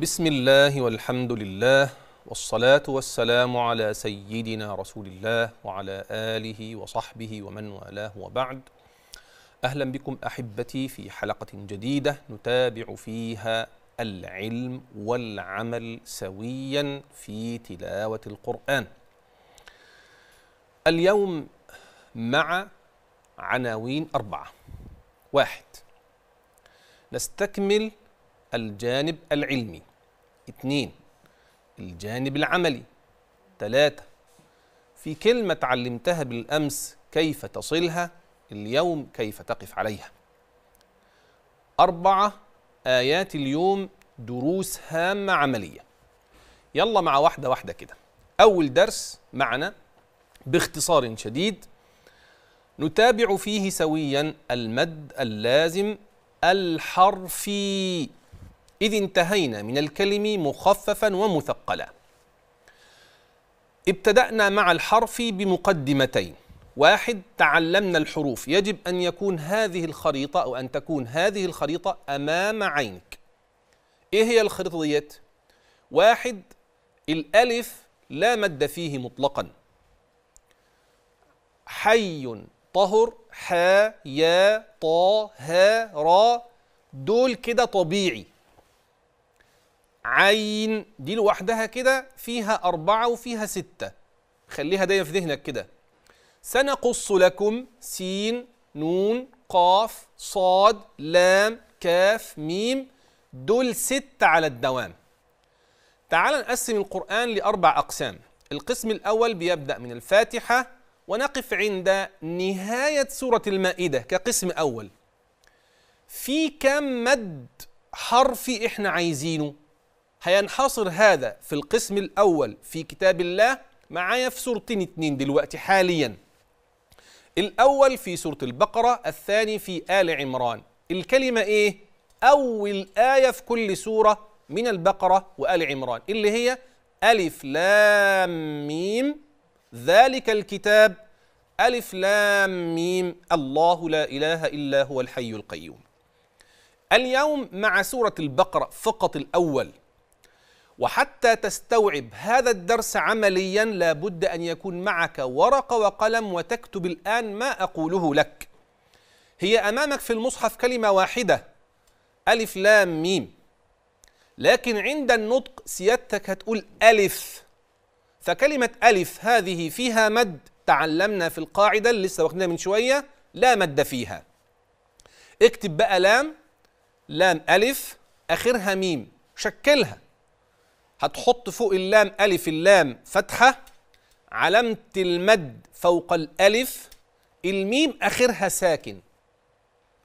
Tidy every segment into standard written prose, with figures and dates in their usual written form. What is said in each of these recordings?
بسم الله والحمد لله والصلاة والسلام على سيدنا رسول الله وعلى آله وصحبه ومن والاه وبعد. أهلا بكم أحبتي في حلقة جديدة نتابع فيها العلم والعمل سويا في تلاوة القرآن. اليوم مع عناوين 4. 1. نستكمل الجانب العلمي. 2. الجانب العملي. 3. في كلمة تعلمتها بالأمس كيف تصلها، اليوم كيف تقف عليها. 4. آيات اليوم دروس هامة عملية. يلا مع واحدة واحدة كده. أول درس معنا باختصار شديد نتابع فيه سويا المد اللازم الحرفي، إذ انتهينا من الكلم مخففا ومثقلا. ابتدأنا مع الحرف بمقدمتين. 1. تعلمنا الحروف. يجب أن يكون هذه الخريطة أو أن تكون هذه الخريطة أمام عينك. إيه هي الخريطة ديت؟ 1. الألف لا مد فيه مطلقا، حي طهر حا يا طا ها را، دول كده طبيعي. عين دي لوحدها كده فيها 4 وفيها 6، خليها دايما في ذهنك كده. سنقص لكم سين نون قاف صاد لام كاف ميم، دول 6 على الدوام. تعال نقسم القرآن ل4 أقسام. القسم الأول بيبدأ من الفاتحة ونقف عند نهاية سورة المائدة كقسم أول. في كم مد حرفي إحنا عايزينه؟ هينحصر هذا في القسم الأول في كتاب الله، معايا في سورتين 2 دلوقتي حاليا. الأول في سورة البقرة، الثاني في آل عمران. الكلمة إيه؟ أول آية في كل سورة من البقرة وآل عمران، اللي هي ألف لام ميم ذلك الكتاب، ألف لام ميم الله لا إله إلا هو الحي القيوم. اليوم مع سورة البقرة فقط الأول. وحتى تستوعب هذا الدرس عمليا لابد أن يكون معك ورقة وقلم وتكتب الآن ما أقوله لك. هي أمامك في المصحف كلمة واحدة، ألف لام ميم، لكن عند النطق سيادتك هتقول ألف، فكلمة ألف هذه فيها مد، تعلمنا في القاعدة اللي لسه واخدينها من شوية لا مد فيها. اكتب بقى لام لام ألف آخرها ميم، شكلها. هتحط فوق اللام ألف اللام فتحة، علامة المد فوق الألف، الميم آخرها ساكن.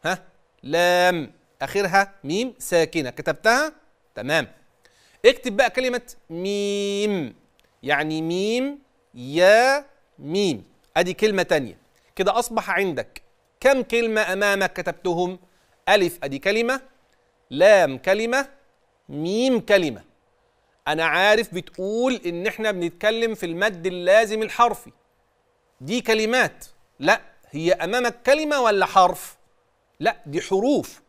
ها؟ لام آخرها ميم ساكنة، كتبتها؟ تمام. اكتب بقى كلمة ميم، يعني ميم يا ميم، أدي كلمة تانية. كده أصبح عندك كم كلمة أمامك كتبتهم؟ ألف أدي كلمة، لام كلمة، ميم كلمة. أنا عارف بتقول إن إحنا بنتكلم في المد اللازم الحرفي، دي كلمات. لا، هي أمامك كلمة ولا حرف؟ لا، دي حروف،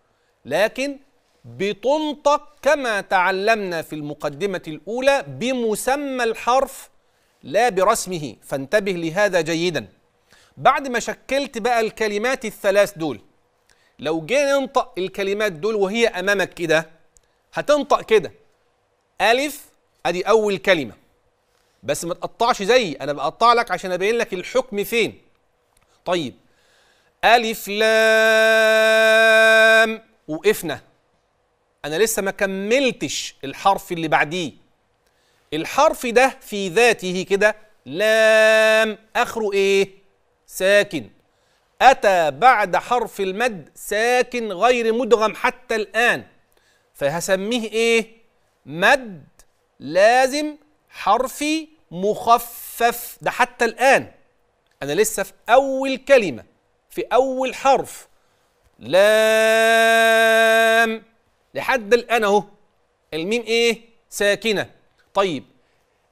لكن بتنطق كما تعلمنا في المقدمة الأولى بمسمى الحرف لا برسمه، فانتبه لهذا جيدا. بعد ما شكلت بقى الكلمات ال3 دول، لو جينا ننطق الكلمات دول وهي أمامك كده، هتنطق كده. ألف أدي أول كلمة، بس ما تقطعش زيي، أنا بقطع لك عشان أبين لك الحكم فين. طيب، ألف لام، وقفنا، أنا لسه ما كملتش الحرف اللي بعديه. الحرف ده في ذاته كده لام، آخره إيه؟ ساكن. أتى بعد حرف المد ساكن غير مدغم حتى الآن، فهسميه إيه؟ مد لازم حرفي مخفف. ده حتى الآن أنا لسه في أول كلمة في أول حرف، لام، لحد الآن أهو. الميم إيه؟ ساكنة. طيب،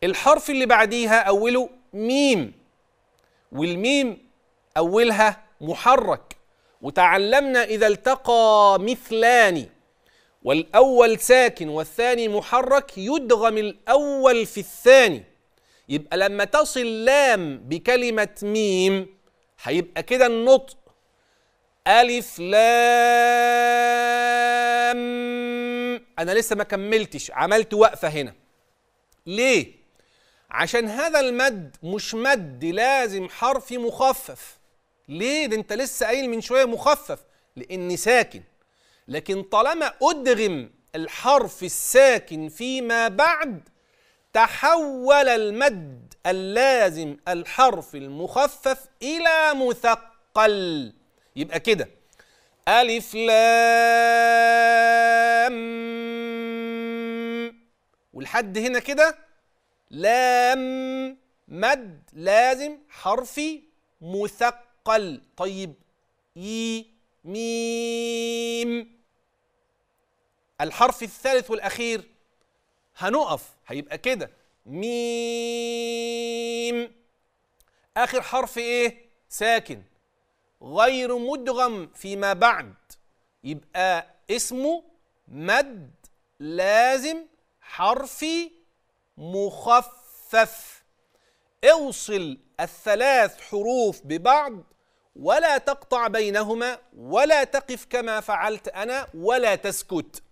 الحرف اللي بعديها أوله ميم، والميم أولها محرك، وتعلمنا إذا التقى مثلان والأول ساكن والثاني محرك يدغم الأول في الثاني، يبقى لما تصل لام بكلمة ميم هيبقى كده النطق ألف لام. أنا لسه ما كملتش، عملت وقفة هنا ليه؟ عشان هذا المد مش مد لازم حرفي مخفف. ليه؟ ده انت لسه قايل من شوية مخفف، لأن ساكن. لكن طالما أدغم الحرف الساكن فيما بعد تحول المد اللازم الحرف المخفف إلى مثقل، يبقى كده ألف لام، والحد هنا كده لام مد لازم حرفي مثقل. طيب ي ميم الحرف الثالث والأخير هنقف هيبقى كده ميم، آخر حرف إيه؟ ساكن غير مدغم فيما بعد، يبقى اسمه مد لازم حرفي مخفف. اوصل الثلاث حروف ببعض ولا تقطع بينهما ولا تقف كما فعلت أنا ولا تسكت.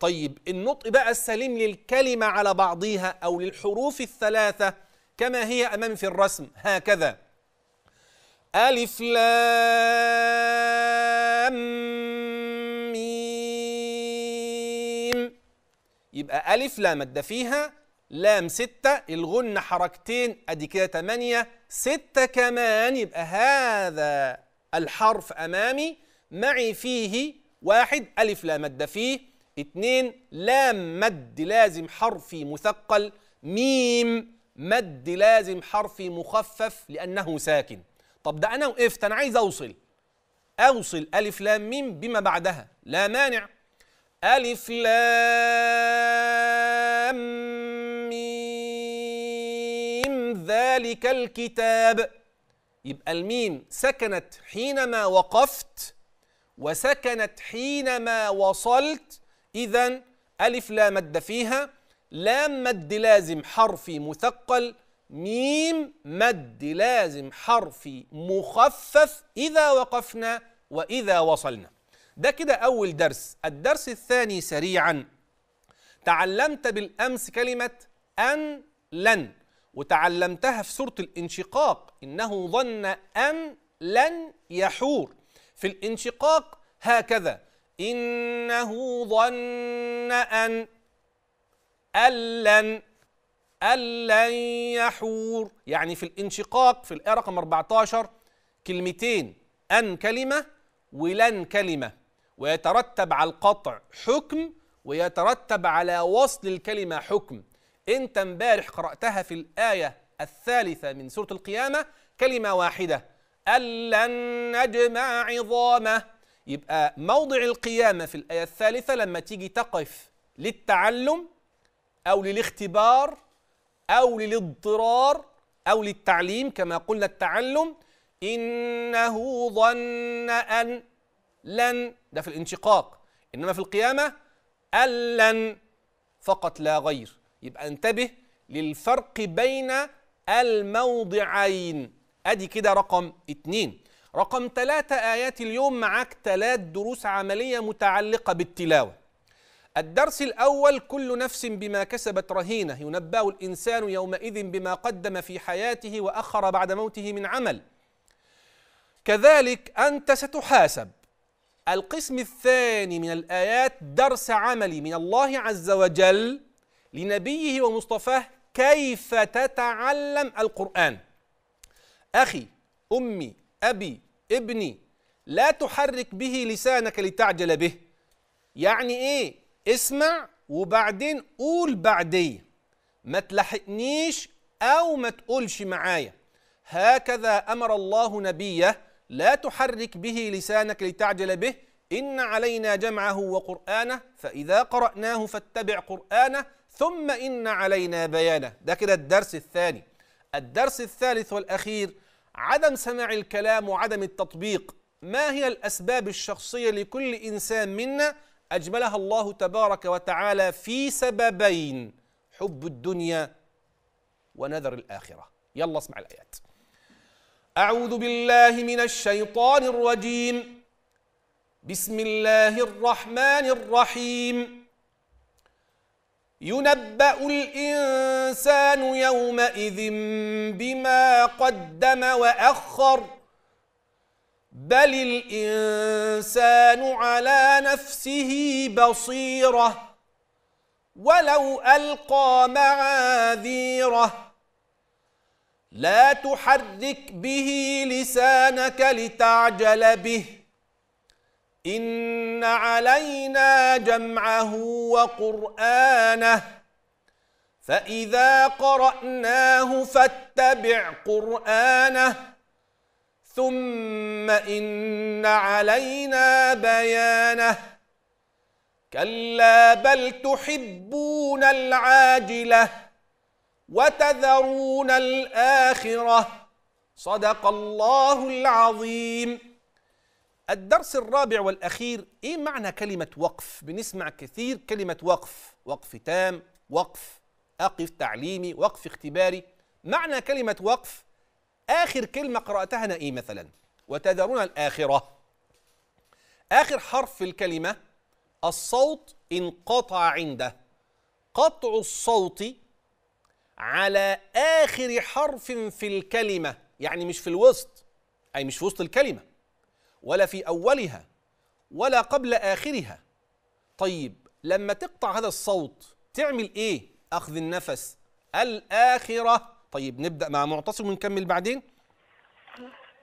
طيب النطق بقى السليم للكلمة على بعضيها أو للحروف الثلاثة كما هي أمامي في الرسم هكذا ألف لام ميم، يبقى ألف لا مد فيها، لام ستة، الغن حركتين، أدي كده تمانية، ستة كمان، يبقى هذا الحرف أمامي معي فيه واحد ألف لا مد فيه، اتنين لام مد لازم حرفي مثقل، ميم مد لازم حرفي مخفف لأنه ساكن. طب ده أنا وقفت، أنا عايز أوصل ألف لام ميم بما بعدها، لا مانع. ألف لام ميم ذلك الكتاب، يبقى الميم سكنت حينما وقفت وسكنت حينما وصلت، إذن ألف لا مد فيها، لام مد لازم حرفي مثقل، ميم مد لازم حرفي مخفف إذا وقفنا وإذا وصلنا. ده كده أول درس. الدرس الثاني سريعا، تعلمت بالأمس كلمة أن لن، وتعلمتها في سورة الانشقاق، إنه ظن أن لن يحور. في الانشقاق هكذا إنه ظن أن لن يحور، يعني في الانشقاق في الآية رقم 14 كلمتين، أن كلمة ولن كلمة، ويترتب على القطع حكم ويترتب على وصل الكلمة حكم. أنت امبارح قرأتها في الآية الثالثة من سورة القيامة كلمة واحدة أن لن نجمع عظامه، يبقى موضع القيامة في الآية الثالثة لما تيجي تقف للتعلم أو للاختبار أو للاضطرار أو للتعليم كما قلنا التعلم، إنه ظن أن لن، ده في الانشقاق، إنما في القيامة أن لن فقط لا غير. يبقى انتبه للفرق بين الموضعين. أدي كده رقم 2. رقم 3، آيات اليوم معاك 3 دروس عملية متعلقة بالتلاوة. الدرس الأول كل نفس بما كسبت رهينة، ينبأ الإنسان يومئذ بما قدم في حياته وأخر بعد موته من عمل، كذلك أنت ستحاسب. القسم الثاني من الآيات درس عملي من الله عز وجل لنبيه ومصطفاه كيف تتعلم القرآن. أخي أمي أبي ابني، لا تحرك به لسانك لتعجل به. يعني إيه؟ اسمع وبعدين قول بعدي، ما تلحقنيش أو ما تقولش معايا. هكذا أمر الله نبيه، لا تحرك به لسانك لتعجل به، إن علينا جمعه وقرآنه، فإذا قرأناه فاتبع قرآنه، ثم إن علينا بيانه. ده كده الدرس الثاني. الدرس الثالث والأخير، عدم سماع الكلام وعدم التطبيق. ما هي الأسباب الشخصية لكل إنسان منا أجملها الله تبارك وتعالى في سببين: حب الدنيا ونذر الآخرة. يلا اسمع الآيات. أعوذ بالله من الشيطان الرجيم. بسم الله الرحمن الرحيم. ينبأ الإنسان يومئذ بما قدم وأخر بل الإنسان على نفسه بصيرة ولو ألقى معاذيره لا تحرك به لسانك لتعجل به إن علينا جمعه وقرآنه فإذا قرأناه فاتبع قرآنه ثم إن علينا بيانه كلا بل تحبون العاجلة وتذرون الآخرة. صدق الله العظيم. الدرس الرابع والأخير. إيه معنى كلمة وقف؟ بنسمع كثير كلمة وقف، وقف تام، وقف أقف تعليمي، وقف اختباري. معنى كلمة وقف آخر كلمة قرأتها أنا إيه مثلا؟ وتذرون الآخرة. آخر حرف في الكلمة الصوت انقطع عنده. قطع الصوت على آخر حرف في الكلمة، يعني مش في الوسط، أي مش في وسط الكلمة ولا في أولها ولا قبل آخرها. طيب لما تقطع هذا الصوت تعمل إيه؟ أخذ النفس. الآخرة. طيب نبدأ مع معتصم ونكمل بعدين.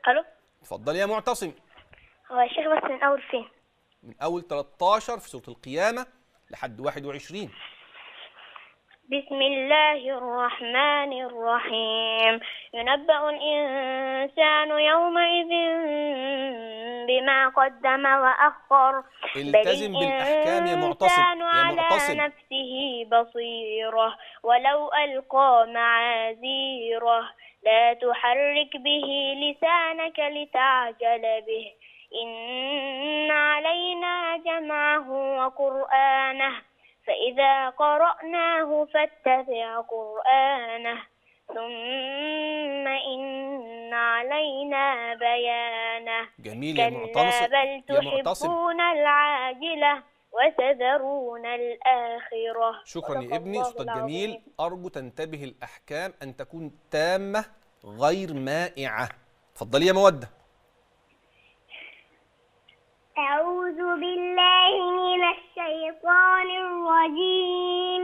ألو. اتفضل يا معتصم. هو يا شيخ بس من أول فين؟ من أول 13 في سورة القيامة لحد 21. بسم الله الرحمن الرحيم. ينبأ الإنسان يومئذ بما قدم وأخر التزم بالأحكام يا معتصم. على نفسه بصيرة ولو ألقى معاذيره لا تحرك به لسانك لتعجل به إن علينا جمعه وقرآنه فإذا قرأناه فاتبع قرآنه ثم إن علينا بيانه. جميل يا معتصم. بل تحبون العاجلة وتذرون الآخرة. شكرا يا ابني، صوتك جميل. أرجو تنتبه الأحكام أن تكون تامة غير مائعة. اتفضلي يا مودة. أعوذ بالله من الشيطان الرجيم.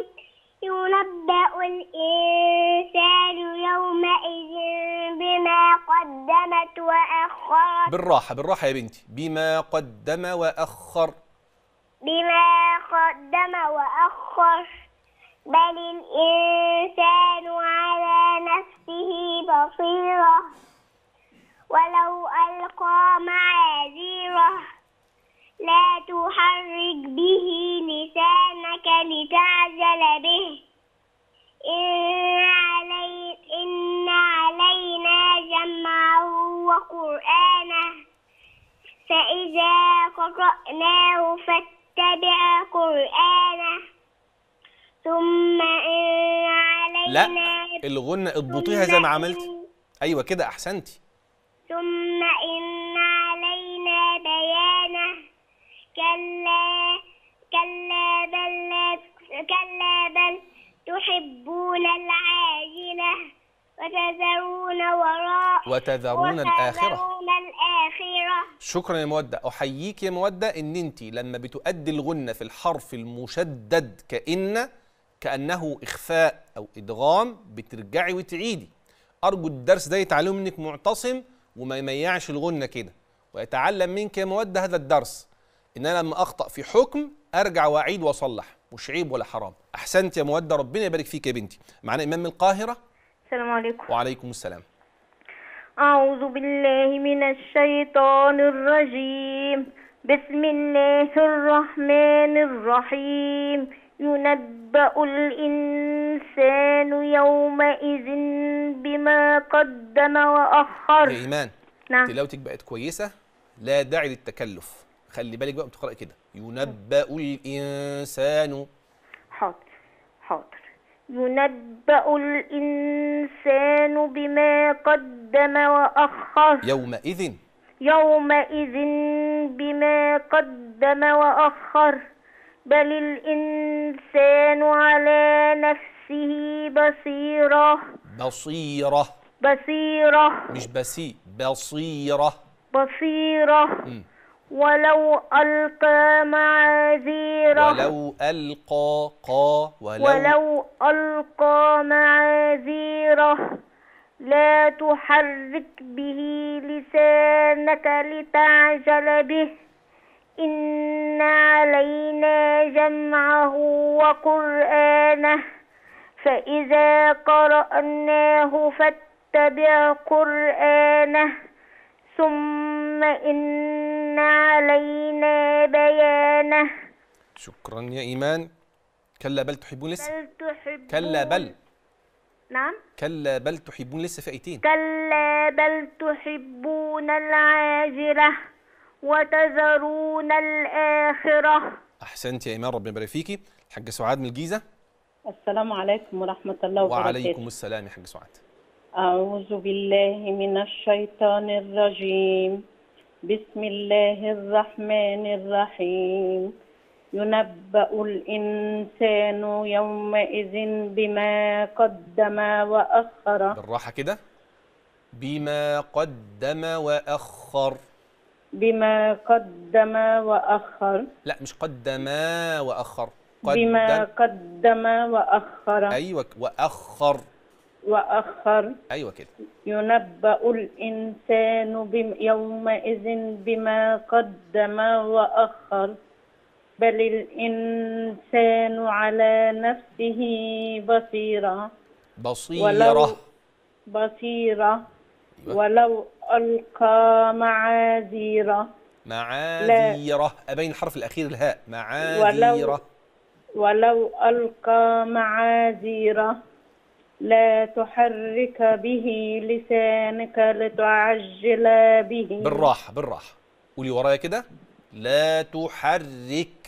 ينبأ الإنسان يومئذ بما قدمت وأخر. بالراحة بالراحة يا بنتي. بما قدم وأخر. بما قدم وأخر بل الإنسان على نفسه بصيرة ولو ألقى معاذيره لا تحرك به لسانك لتعجل به إن علينا جمعه وقرآنه فإذا قرأناه فاتبع قرآنه ثم إن علينا. لا الغنة اضبطيها زي ما عملتي. أيوة كده أحسنتي. ثم إن علينا بيانه كلا بل تحبون العاجلة وتذرون الآخرة. شكرا يا مودة. أحييك يا مودة إن أنت لما بتؤدي الغنة في الحرف المشدد كأنه إخفاء أو إدغام بترجعي وتعيدي. أرجو الدرس ده يتعلم منك معتصم وما يميعش الغنة كده، ويتعلم منك يا مودة هذا الدرس إن أنا لما أخطأ في حكم أرجع وأعيد وأصلح، مش عيب ولا حرام. أحسنت يا مودة، ربنا يبارك فيك يا بنتي. معنا إمام من القاهرة. السلام عليكم. وعليكم السلام. أعوذ بالله من الشيطان الرجيم. بسم الله الرحمن الرحيم. ينبأ الإنسان يومئذ بما قدم وأخر. يا إيمان. نعم. تلاوتك بقت كويسة، لا داعي للتكلف. خلي بالك بقى بتقرأ كده. ينبأ الإنسان. حاضر. ينبأ الإنسان بما قدم وأخر. يومئذ بما قدم وأخر، بل الإنسان على نفسه بصيرة. مش بسي، بصيرة. ولو ألقى معاذيره، لا تحرك به لسانك لتعجل به، إن علينا جمعه وقرآنه، فإذا قرأناه فاتبع قرآنه، ثم إن علينا بيانه. شكرا يا إيمان. كلا بل تحبون لسه. كلا بل تحبون لسه فئتين. كلا بل تحبون العاجلة وتذرون الآخرة. أحسنت يا إيمان، ربنا يبارك فيكي. الحاجة سعاد من الجيزة. السلام عليكم ورحمة الله وبركاته. وعليكم السلام يا حاج سعاد. أعوذ بالله من الشيطان الرجيم، بسم الله الرحمن الرحيم. ينبأ الإنسان يومئذ بما قدم وأخر. بالراحة كده. بما قدم وأخر. بما قدم وأخر. لا، مش قدم وأخر. بما قدم وأخر. أيوة، وأخر. أيوة كده. ينبأ الإنسان يومئذ بما قدم وأخر، بل الإنسان على نفسه بصيرة. أيوة. ولو ألقى معاذيره. أبين الحرف الأخير الهاء. معاذيره. ولو ألقى معاذيره، لا تحرك به لسانك لتعجل به. بالراحة قولي ورايا كده. لا تحرك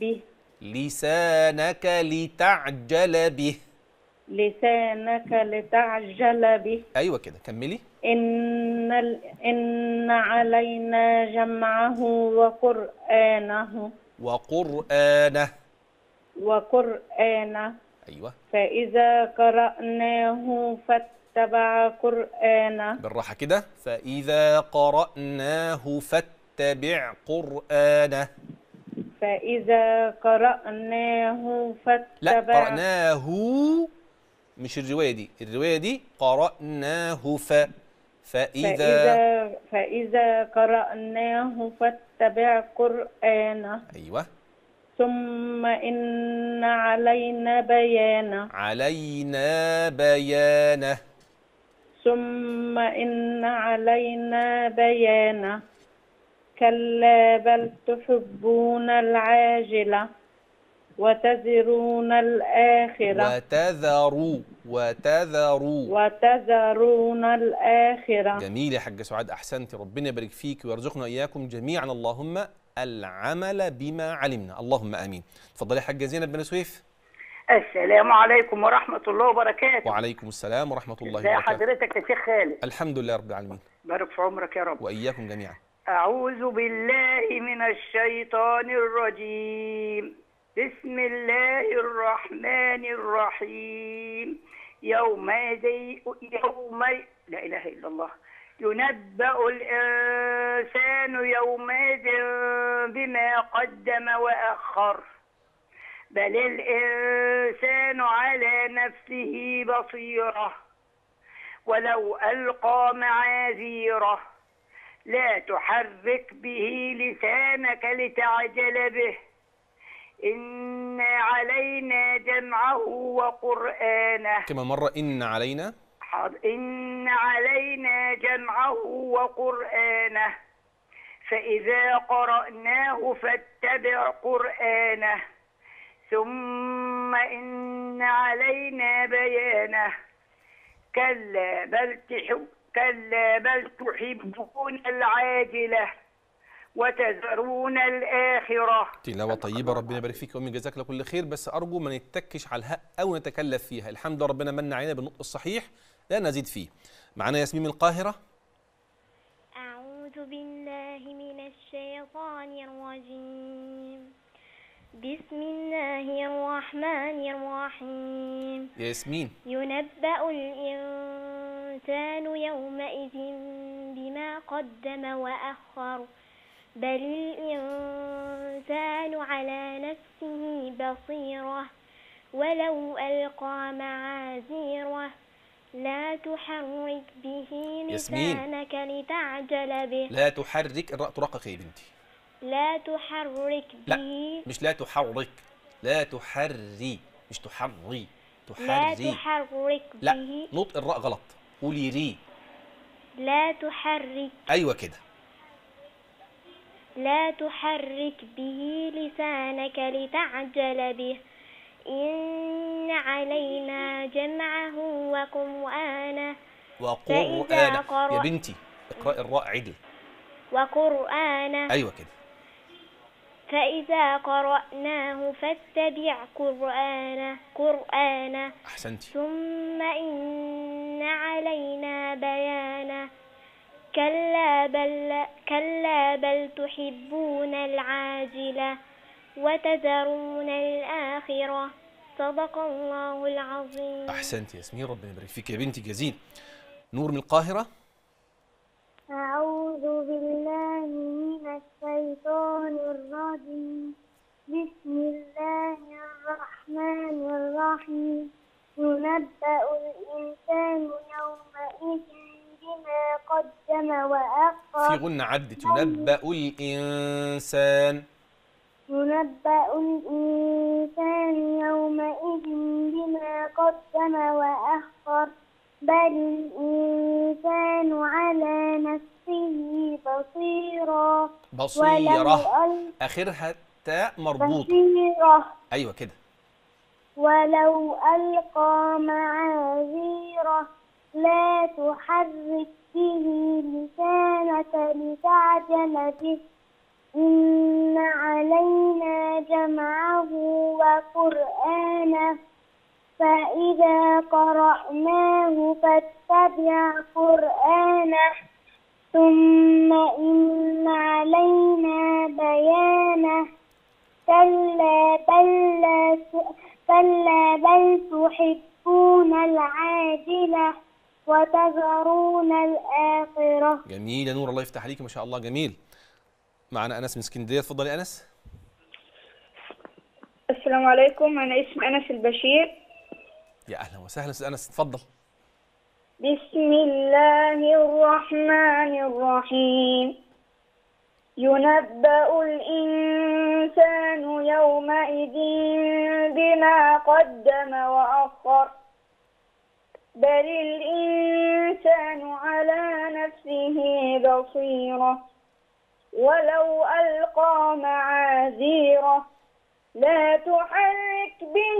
به لسانك لتعجل به. أيوة كده، كملي. إن علينا جمعه وقرآنه. أيوة. فإذا قرأناه فاتبع قرآنه. بالراحة كده. فإذا قرأناه فاتبع. لا، قرأناه مش الرواية دي قرأناه فإذا قرأناه فاتبع قرآنه. أيوة. ثم إن علينا بيانه. ثم إن علينا بيانه. كلا بل تحبون العاجلة وتذرون الآخرة. وتذرون الآخرة. جميل يا حاجة سعاد، أحسنتي، ربنا يبارك فيك ويرزقنا إياكم جميعا اللهم العمل بما علمنا، اللهم آمين. اتفضلي يا حاجة زينب بن سويف. السلام عليكم ورحمة الله وبركاته. وعليكم السلام ورحمة الله وبركاته. ازي حضرتك يا شيخ خالد؟ الحمد لله رب العالمين. بارك في عمرك يا رب. وإياكم جميعا. أعوذ بالله من الشيطان الرجيم، بسم الله الرحمن الرحيم. لا إله إلا الله. ينبأ الإنسان يومئذ بما قدم وأخر، بل الإنسان على نفسه بصيرة. ولو ألقى معاذيره، لا تحرك به لسانك لتعجل به، إن علينا جمعه وقرآنه. كما مرة. إن علينا جمعه وقرآنه، فإذا قرأناه فاتبع قرآنه، ثم إن علينا بيانه. كلا بل تحبون العاجلة وتذرون الآخرة. تلاوة طيبة، ربنا يبارك فيك يا أمي، جزاك الله كل خير. بس أرجو ما نتكش على الهاء أو نتكلف فيها. الحمد لله ربنا من علينا بالنطق الصحيح لا نزيد فيه. معانا ياسمين من القاهرة. أعوذ بالله من الشيطان الرجيم، بسم الله الرحمن الرحيم. يا ياسمين، ينبأ الإنسان يومئذ بما قدم وأخر، بل الإنسان على نفسه بصيرة، ولو ألقى معاذيره لا تحرك به لسانك لتعجل به. لا تحرك الراء، ترقق يا بنتي. لا تحرك به. لا، مش لا تحرك، لا تحري، مش تحري، تحري. لا تحرك به. لا، نطق الراء غلط، قولي ري. لا تحرك. أيوة كده. لا تحرك به لسانك لتعجل به، إن علينا جمعه وقرآنه. وقرآنه يا بنتي، اقرأ الراء عدل. وقرآنه. أيوة كده. فإذا قرأناه فاتبع قرآنه. قرآنه. أحسنتي. ثم إن علينا بيانه. كلا بل تحبون العاجلة وتذرون الآخرة. صدق الله العظيم. أحسنت يا ياسمين، ربنا يبارك فيك يا بنتي جزيل. نور من القاهرة. أعوذ بالله من الشيطان الرجيم، بسم الله الرحمن الرحيم، ينبأ الإنسان يومئذ بما قدم وأخر. في غنة عدت، ينبأ الإنسان. ينبأ الإنسان يومئذ بما قدم وأخر، بل الإنسان على نفسه بصيرة. بصيرة، آخرها تاء مربوطة. بصيرة. أيوة كده. ولو ألقى معاذيره لا تحرك به لسانك لتعجل به، إن علينا جمعه وقرآنه، فإذا قرأناه فاتبع قرآنه، ثم إن علينا بيانه. كلا بل تحبون العاجلة وتذرون الآخرة. جميل يا نور، الله يفتح عليك ما شاء الله. جميل. معنا أنس من اسكندرية، اتفضل يا أنس. السلام عليكم، أنا اسمي أنس البشير. يا أهلا وسهلا أستاذ أنس، اتفضل. بسم الله الرحمن الرحيم، ينبأ الإنسان يومئذ بما قدم وأخر، بل الإنسان على نفسه بصيرة، ولو ألقى معاذيره لا تحرك به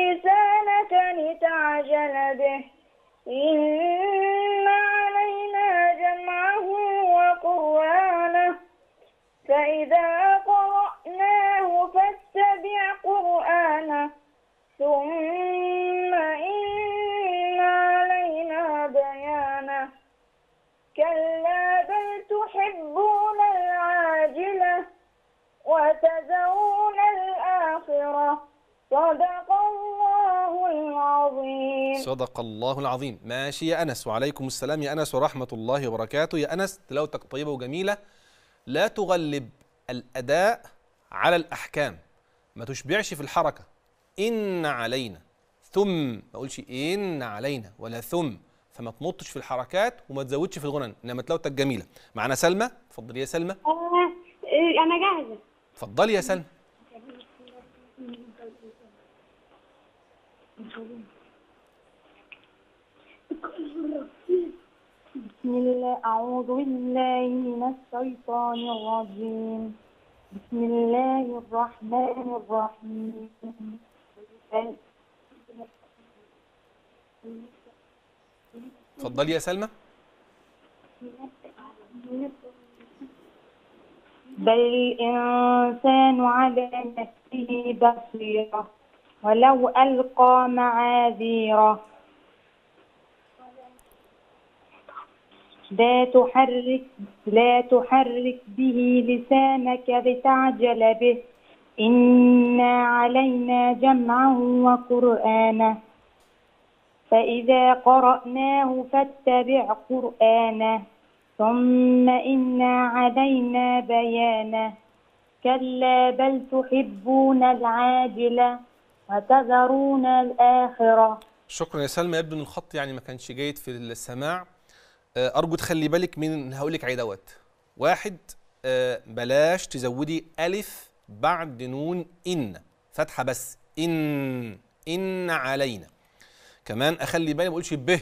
لسانك لتعجل به، إن علينا جمعه وقرآنه، فإذا قرأناه فاتبع قرآنه، ثم إن علينا بيانه. كلا بل تحبون العاجلة وتذرون الآخرة. صدق الله العظيم. صدق الله العظيم. ماشي يا أنس، وعليكم السلام يا أنس ورحمة الله وبركاته. يا أنس تلاوتك طيبة وجميلة. لا تغلب الأداء على الأحكام، ما تشبعش في الحركة. إن علينا ثم، ما أقولش إن علينا ولا ثم، فما تنطش في الحركات وما تزودش في الغنن، إنما تلاوتك جميلة. معنا سلمى، اتفضلي يا سلمى. أنا جاهزة. اتفضلي يا سلمى. بسم الله، أعوذ بالله من الشيطان الرجيم، بسم الله الرحمن الرحيم، اتفضلي يا سلمى. بل الإنسان على نفسه بصيرة ولو ألقى معاذيره لا تحرك به لسانك لتعجل به إن علينا جمعه وقرآنه فإذا قرأناه فاتبع قرآنه ثم إن علينا بيانه كلا بل تحبون العاجلة وتذرون الآخرة. شكرا يا سلمى. يبدو أن الخط يعني ما كانش جيد في السماع، أرجو تخلي بالك من هقولك عليه دوت. واحد، بلاش تزودي ألف بعد نون إن، فتحة بس، إن علينا. كمان أخلي بالي ما أقولش به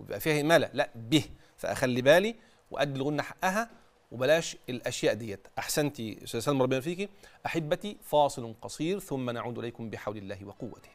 ويبقى فيها إمالة، لا به، فأخلي بالي وأدي الغنة حقها وبلاش الأشياء ديت. أحسنتي أستاذة سلمى، ربنا فيكي. أحبتي، فاصل قصير ثم نعود إليكم بحول الله وقوته.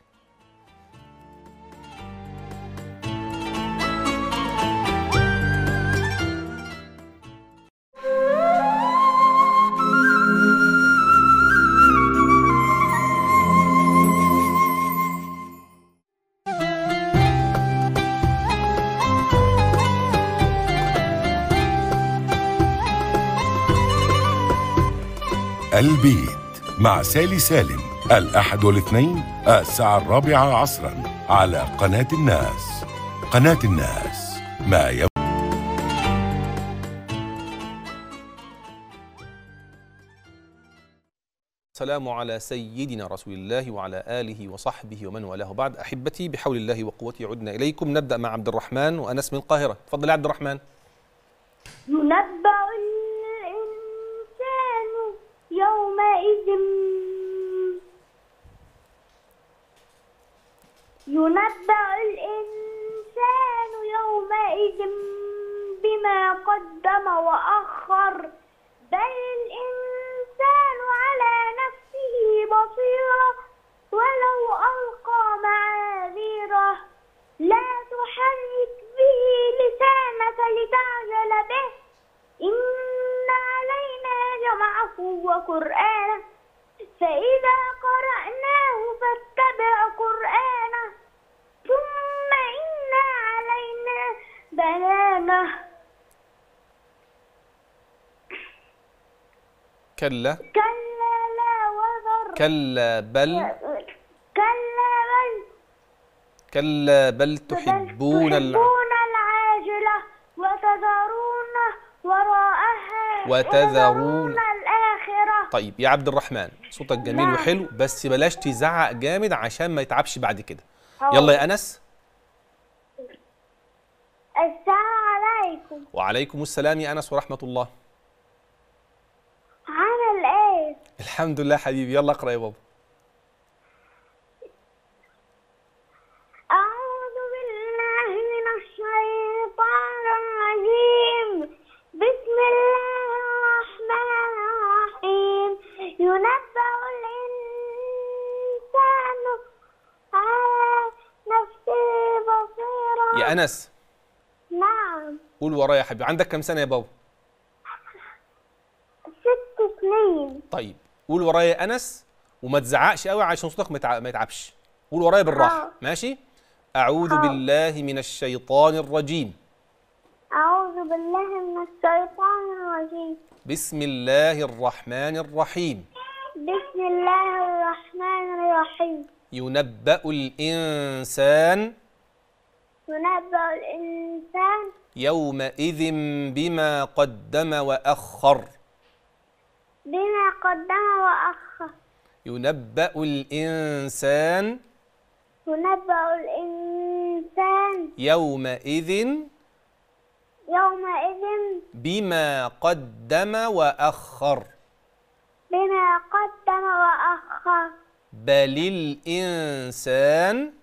البيت مع سالي سالم الأحد والاثنين الساعة 4 عصرا على قناة الناس. قناة الناس ما يبقى. السلام على سيدنا رسول الله وعلى آله وصحبه ومن والاه، بعد. أحبتي، بحول الله وقوته عدنا إليكم. نبدأ مع عبد الرحمن وأنس من القاهرة. تفضل يا عبد الرحمن. ينبأ يومئذ الإنسان يومئذ بما قدم وأخر بل الإنسان على نفسه بصيرة ولو ألقى معاذيره لا تحرك به لسانك لتعجل به إن علينا جمعه وقرآنه فإذا قرأناه فاتبع قرآنه ثم إن علينا بيانه كلا لا وزر كلا بل تحبون العاجلة وتذرونه وراءها وتذرون الآخرة. طيب يا عبد الرحمن، صوتك جميل وحلو، بس بلاش تزعق جامد عشان ما يتعبش بعد كده. يلا يا أنس. السلام عليكم. وعليكم السلام يا أنس ورحمة الله. عامل إيه؟ الحمد لله حبيبي. يلا اقرأ يا بابا. أعوذ بالله من الشيطان الرجيم. بسم الله الرحمن الرحيم. ينبأ الإنسان على نفسه بصيرة. يا أنس. نعم. قول ورايا يا حبيبي. عندك كم سنة يا بابا؟ 6 سنين. طيب قول ورايا يا أنس وما تزعقش قوي عشان صوتك ما يتعبش. قول ورايا بالراحة. ماشي؟ أعوذ بالله من الشيطان الرجيم. أعوذ بالله من الشيطان الرجيم. بسم الله الرحمن الرحيم. بسم الله الرحمن الرحيم. ينبأ الإنسان يومئذ بما قدم وأخر ينبأ الإنسان يومئذ بما قدم وأخر بل الإنسان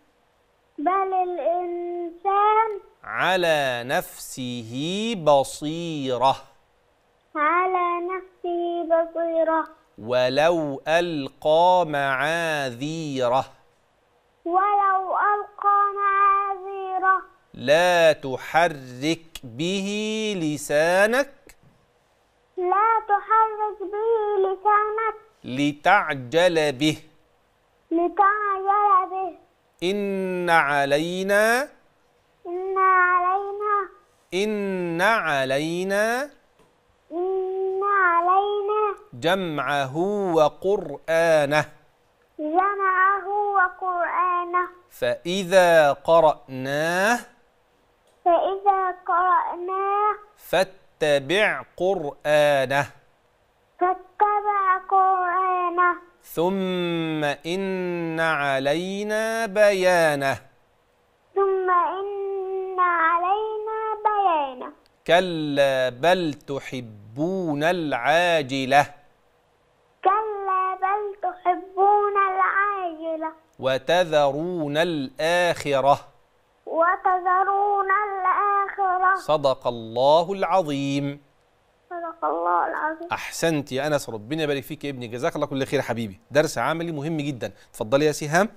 على نفسه بصيرة ولو ألقى معاذيره لا تحرك به لسانك لا تحرك به لسانك. لتعجل به. لتعجل به. إن علينا. إن علينا. إن علينا. إن علينا. جمعه وقرآنه. جمعه وقرآنه. فإذا قرأناه. فإذا قرأناه. فاتبع قرآنه. فاتبع قرآنه. ثم إن علينا بيانه. ثم إن علينا بيانه. كلا بل تحبون العاجلة. كلا بل تحبون العاجلة. وتذرون الآخرة. وتذرون الآخرة. صدق الله العظيم. صدق الله العظيم. أحسنت يا أنس، ربنا يبارك فيك يا ابني، جزاك الله كل خير حبيبي. درس عملي مهم جدا. اتفضلي يا سهام.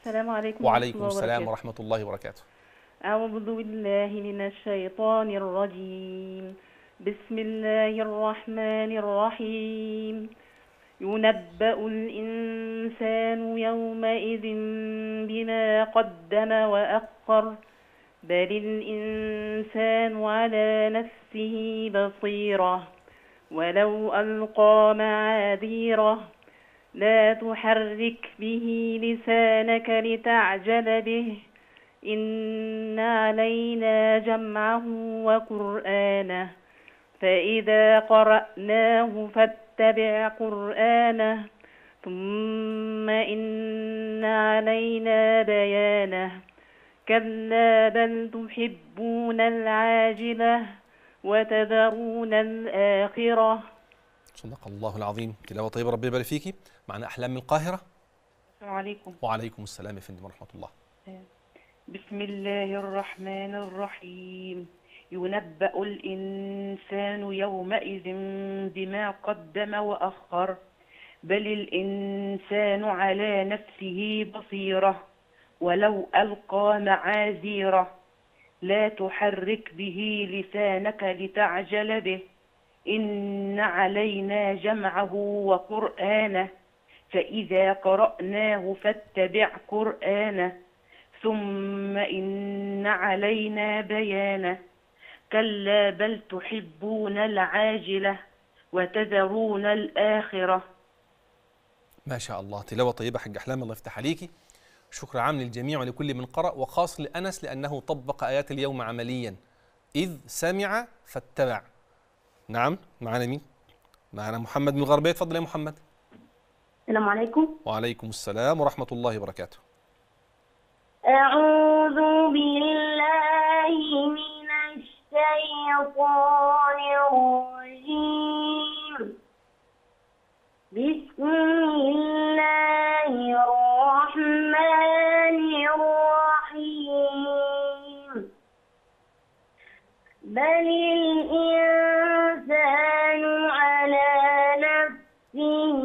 السلام عليكم. وعليكم السلام ورحمة الله وبركاته. أعوذ بالله من الشيطان الرجيم. بسم الله الرحمن الرحيم. ينبأ الإنسان يومئذ بما قدم وأخر، بل الإنسان على نفسه بصيرة، ولو ألقى معاذيره. لا تحرك به لسانك لتعجل به، إن علينا جمعه وقرآنه، فإذا قرأناه فاتبع قرآنه، ثم إن علينا بيانه. كلا بل تحبون العاجلة وتذرون الآخرة. صدق الله العظيم. تلاوة طيبة، ربنا يبارك فيكي. معنا أحلام من القاهرة. السلام عليكم. وعليكم السلام يا فندم ورحمة الله. بسم الله الرحمن الرحيم. ينبأ الإنسان يومئذ بما قدم وأخر، بل الإنسان على نفسه بصيرة، ولو ألقى معاذيره. لا تحرك به لسانك لتعجل به، إن علينا جمعه وقرآنه، فإذا قرأناه فاتبع قرآنه، ثم إن علينا بيانه. كلا بل تحبون العاجلة وتذرون الآخرة. ما شاء الله، تلاوة طيبة حق أحلام، الله يفتح عليكي. شكر عام للجميع ولكل من قرأ، وخاص لأنس لأنه طبق آيات اليوم عمليا. إذ سمع فاتبع. نعم. معنا مين؟ معنا محمد من الغربية. تفضل يا محمد. السلام عليكم. وعليكم السلام ورحمة الله وبركاته. أعوذ بالله من الشيطان الرجيم. بسم الله الرحمن الرحيم. بل الإنسان على نفسه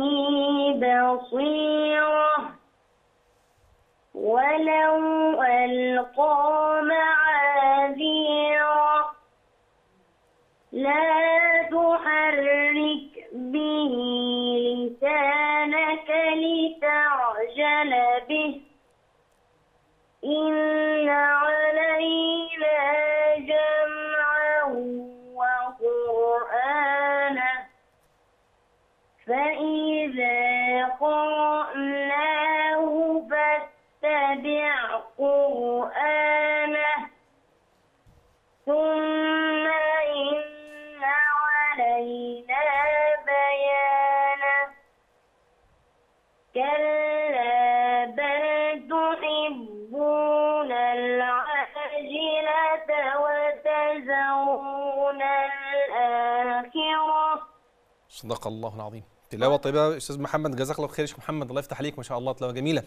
بصيرة، ولو ألقى معاذيره. لا تحرك به لسانك لتعجل به، إن علينا جمعه وقرآنه، فإذا قرأناه فاتبع قرآنه، ثم إن علينا بيانه. كلا بل تحبون العاجلة وتذرون الآخرة. صدق الله العظيم. تلاوة طيبة أستاذ محمد، جزاك الله خير. محمد الله يفتح عليك، ما شاء الله تلاوة جميلة.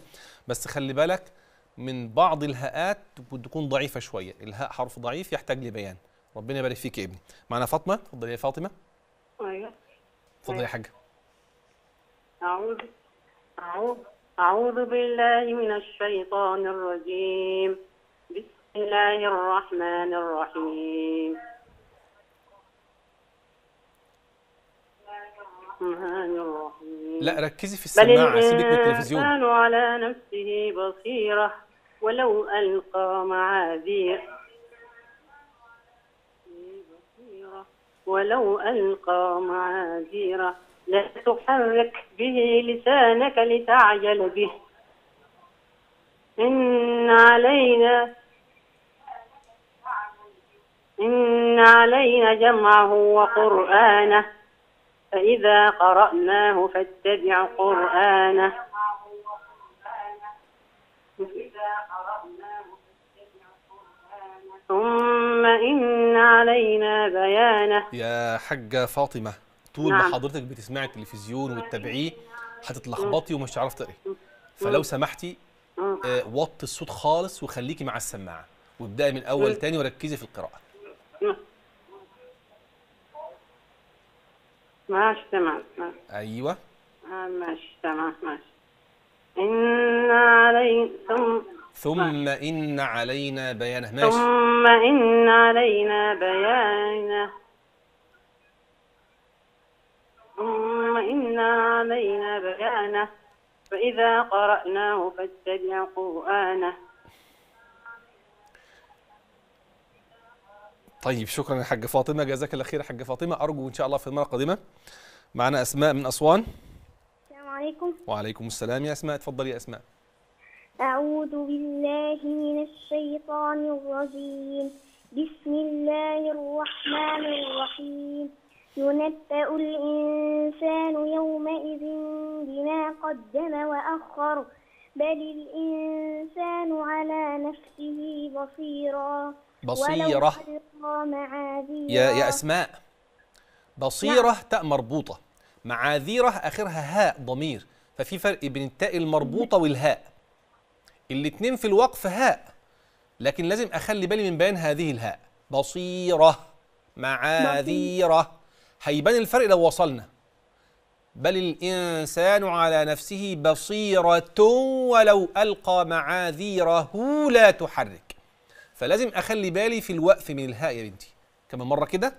بس خلي بالك من بعض الهاءات تكون ضعيفة شوية، الهاء حرف ضعيف يحتاج لبيان. ربنا يبارك فيك يا ابني. معنا فاطمة. اتفضلي يا فاطمة. ايوه اتفضلي يا حاجة. أعوذ بالله من الشيطان الرجيم. بسم الله الرحمن الرحيم. الرحمن الرحيم. لا ركزي في السماعة، سيبك من التلفزيون. بل الإنسان على نفسه بصيرة ولو ألقى معاذير لا تحرك به لسانك لتعجل به إن علينا جمعه وقرآنه فإذا قرأناه فاتبع قرآنه ثم إن علينا بيانه. يا حاجة فاطمة، طول ما حضرتك بتسمعي التلفزيون وتتابعيه هتتلخبطي ومش هتعرفي تقري، فلو سمحتي وطي الصوت خالص وخليكي مع السماعة وابدأي من أول تاني وركزي في القراءة. ماشي تمام. أيوه ماشي تمام ماشي. إن علينا ثم إن علينا بيانه. ماشي. ثم إن علينا بيانه فإذا قرأناه فاتبع قرآنه. طيب شكرا يا حاجة فاطمة، جزاك الله خير يا حاجة فاطمة. أرجو إن شاء الله في المرة القادمة. معنا أسماء من أسوان. السلام عليكم. وعليكم السلام يا أسماء، اتفضلي يا أسماء. أعوذ بالله من الشيطان الرجيم، بسم الله الرحمن الرحيم. ينبأ الإنسان يومئذ بما قدم وأخر، بل الإنسان على نفسه بصيرة. بصيرة يا أسماء، بصيرة تاء مربوطة، معاذيرة آخرها هاء ضمير، ففي فرق بين التاء المربوطة والهاء، الاتنين في الوقف هاء، لكن لازم أخلي بالي من بيان هذه الهاء. بصيرة معاذيرة، هيبان الفرق لو وصلنا. بل الإنسان على نفسه بصيرة ولو ألقى معاذيره لا تحرك، فلازم أخلي بالي في الوقف من الهاء يا بنتي. كمان مرة كده.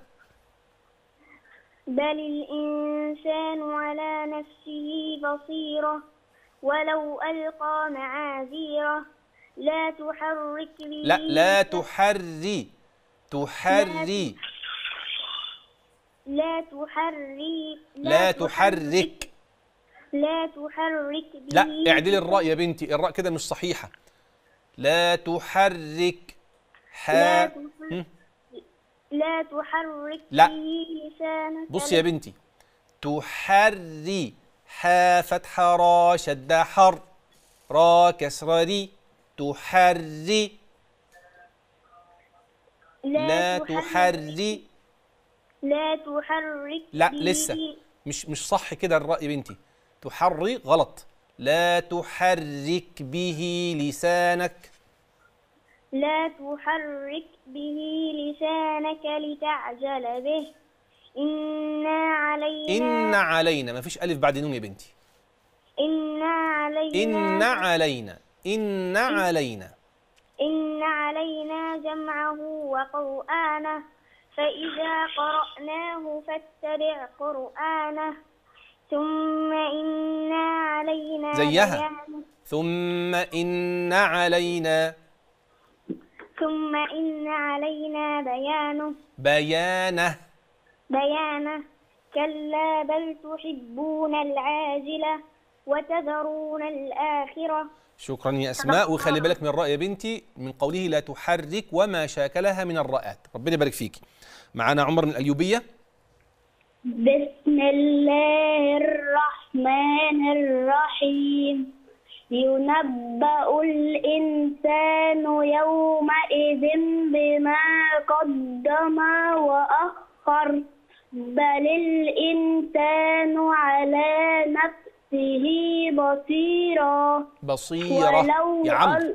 بل الإنسان على نفسه بصيرة ولو ألقى معاذيره لا تحرك. لا تحري تحري لا تحرك لا تحرك لا تحرك. لا اعدلي الراء يا بنتي، الراء كده مش صحيحة. لا تحرك حاء لا تحرك به لسانك. بصي يا بنتي، تحري حا فتحة را شدة حر را كسرة ري، تحري لا تحري لا تحرك. لا لسه مش صح كده الرأي بنتي، تحري غلط. لا تحرك به لسانك لتعجل به. إن علينا مفيش ألف بعد نون يا بنتي. إن علينا جمعه وقرآنه فإذا قرأناه فاتبع قرآنه ثم إن علينا بيانه كلا بل تحبون العاجلة وتذرون الآخرة. شكرا يا أسماء، وخلي بالك من الرأي يا بنتي من قوله لا تحرك وما شاكلها من الرأيات. ربنا يبارك فيكي. معانا عمر من الأيوبية. بسم الله الرحمن الرحيم، ينبأ الإنسان يومئذ بما قدم وأخر، بل الإنسان على نفسه بصيرة. يا عم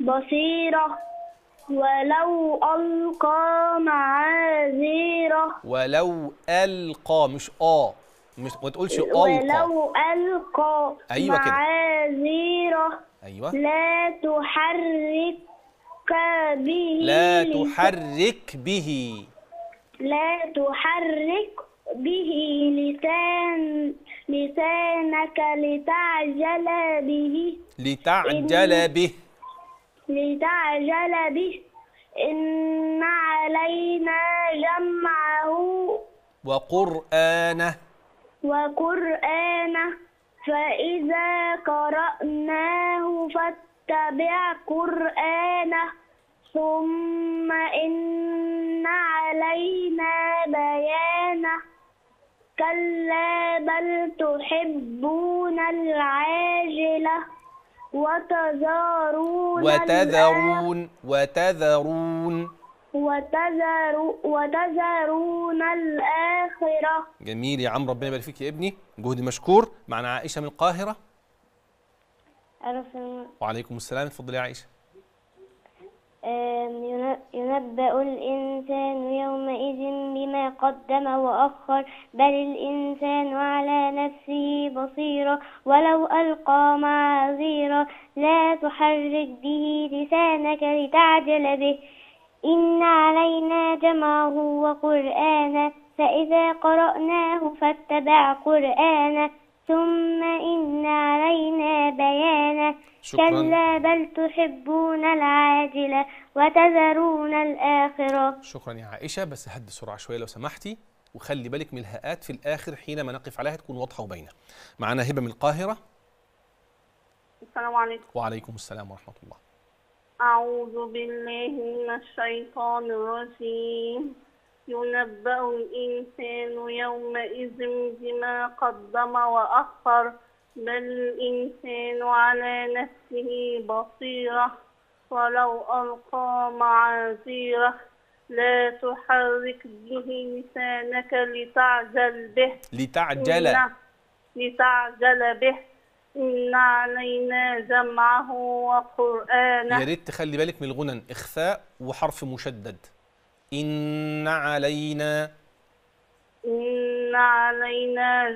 بصيرة ولو ألقى معاذيره. ولو ألقى مش مش ما تقولش ألقى. ولو ألقى معاذيره. أيوة. لا تحرك به به لسانك لتعجل به لتعجل به إن علينا جمعه وقرآنه فإذا قرأناه فاتبع قرآنه ثم إن علينا بيانه كلا بل تحبون العاجلة وتذرون الآخرة. جميل يا عمرو، ربنا يبارك فيك يا ابني، جهد مشكور. معنا عائشة من القاهرة. وعليكم السلام، اتفضلي يا عائشة. ينبأ الإنسان يومئذ بما قدم وأخر بل الإنسان على نفسه بصيرة ولو ألقى معاذيرة لا تحرك به لسانك لتعجل به إن علينا جمعه وقرآنه فإذا قرأناه فاتبع قرآنه ثم إن علينا بيانه كلا بل تحبون العاجلة وتذرون الآخرة. شكرا يا عائشة، بس هدي السرعة شوية لو سمحتي، وخلي بالك من الهاءات في الآخر حينما نقف عليها تكون واضحة وبينة. معنا هبة من القاهرة. السلام عليكم. وعليكم السلام ورحمة الله. أعوذ بالله من الشيطان الرجيم. ينبأ الإنسان يومئذ بما قدم وأخر بل الإنسان على نفسه بصيرة ولو ألقى معاذيرة لا تحرك به لسانك لتعجل به إن علينا جمعه وقرآنه. يا ريت تخلي بالك من الغنى، إخفاء وحرف مشدد. إن علينا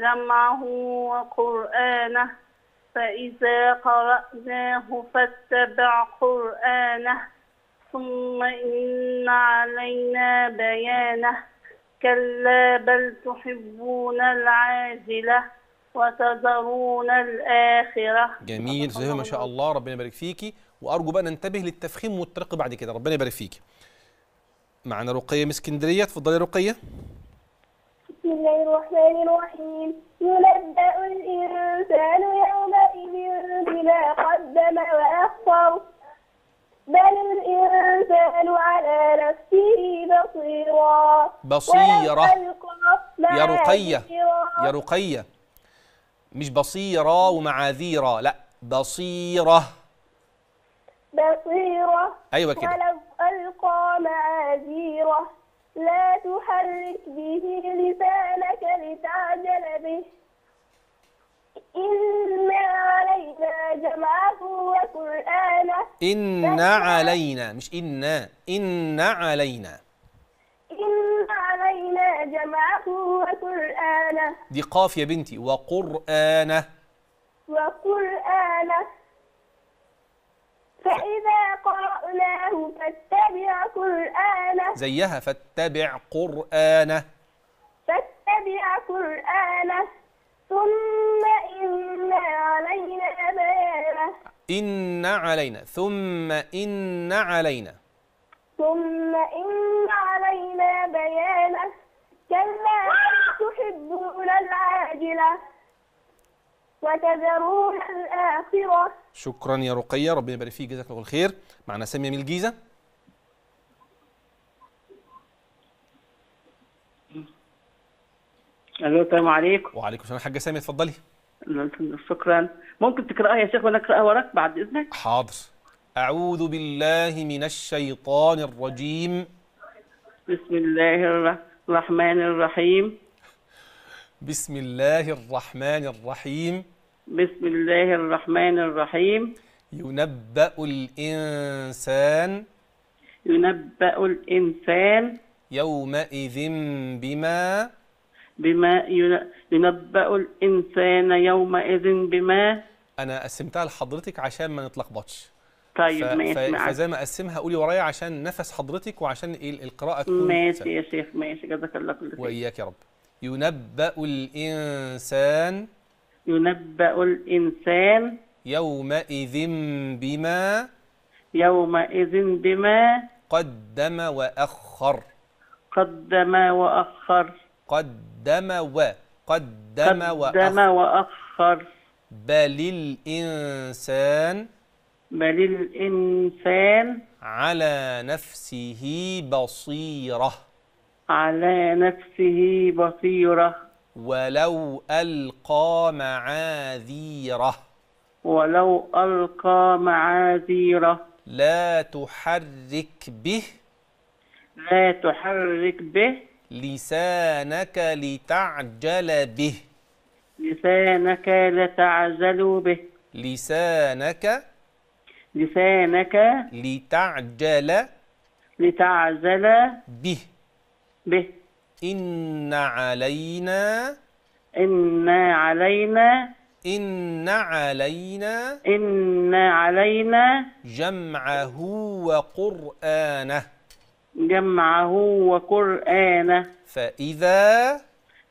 جمعه وقرآنه فإذا قرأناه فاتبع قرآنه ثم إن علينا بيانه كلا بل تحبون العاجلة وتذرون الآخرة. جميل، زهير ما شاء الله، ربنا يبارك فيكي، وأرجو بقى ننتبه للتفخيم والترقي بعد كده. ربنا يبارك فيكي. معنا رقية من اسكندرية، اتفضلي يا رقية. بسم الله الرحمن الرحيم. ينبأ الإنسان يومئذ بما قدم وأخر بل الإنسان على نفسه بصيرة. يا رقية مش بصيرة ومعاذيرة، لا، بصيرة. أيوة كده. ولو ألقى معاذيرة لا تحرك به لسانك لتعجل به إن علينا جمعه وقرآنه. إن علينا جمعه وقرآنه. دي قاف يا بنتي. وقرآنه فإذا قرأناه فاتبع قرآنه. زيها، فاتبع قرآنه ثم إن علينا بيانه. ثم إن علينا بيانه كلا تحبون العاجلة وتذرون الآخرة. شكرا يا رقية، ربنا يبارك فيك، جزاك الله الخير. معنا سامية من الجيزة. الو، السلام عليكم. وعليكم السلام يا حاجة سامية، اتفضلي. شكرا. ممكن تقراها يا شيخ وأنا أقرأها وراك بعد إذنك؟ حاضر. أعوذ بالله من الشيطان الرجيم. بسم الله الرحمن الرحيم. بسم الله الرحمن الرحيم. ينبأ الإنسان يومئذ بما أنا قسمتها لحضرتك عشان ما نتلخبطش. طيب ماشي معاك. فزي ما أقسمها قولي ورايا عشان نفس حضرتك وعشان القراءة تكون. ماشي يا شيخ، ماشي، جزاك الله كل خير. وإياك يا رب. ينبأ الإنسان يومئذ بما قدم وأخر قدم وأخر بل الإنسان على نفسه بصيرة ولو ألقى معاذيره لا تحرك به لسانك لتعجل به لتعجل به إن علينا جمعه وقرآنه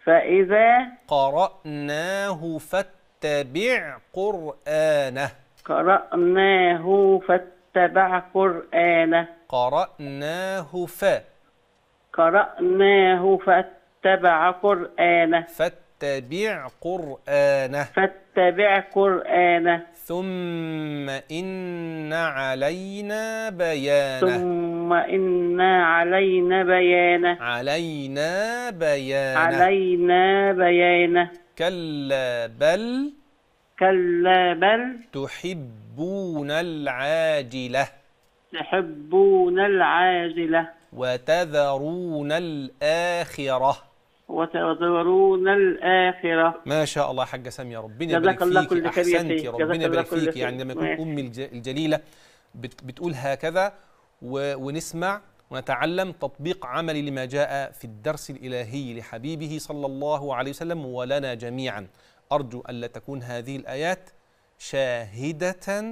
فإذا قرأناه فاتبع قرآنه فاتبع قرآنه ثم إن علينا بيانه كلا بل تحبون العاجلة وتذرون الآخرة. ما شاء الله حاجة سامية، ربنا يبارك فيك، أحسنتي، ربنا يبارك فيك. يعني لما يكون أمي الجليلة بتقول هكذا ونسمع ونتعلم تطبيق عملي لما جاء في الدرس الإلهي لحبيبه صلى الله عليه وسلم ولنا جميعا. أرجو ألا تكون هذه الآيات شاهدة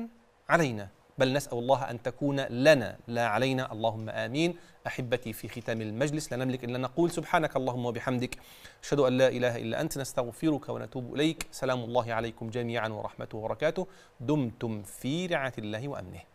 علينا، بل نسأل الله أن تكون لنا لا علينا، اللهم آمين. أحبتي، في ختام المجلس لا نملك إلا نقول سبحانك اللهم وبحمدك، أشهد أن لا إله إلا أنت، نستغفرك ونتوب إليك. سلام الله عليكم جميعا ورحمته وبركاته، دمتم في رعاية الله وأمنه.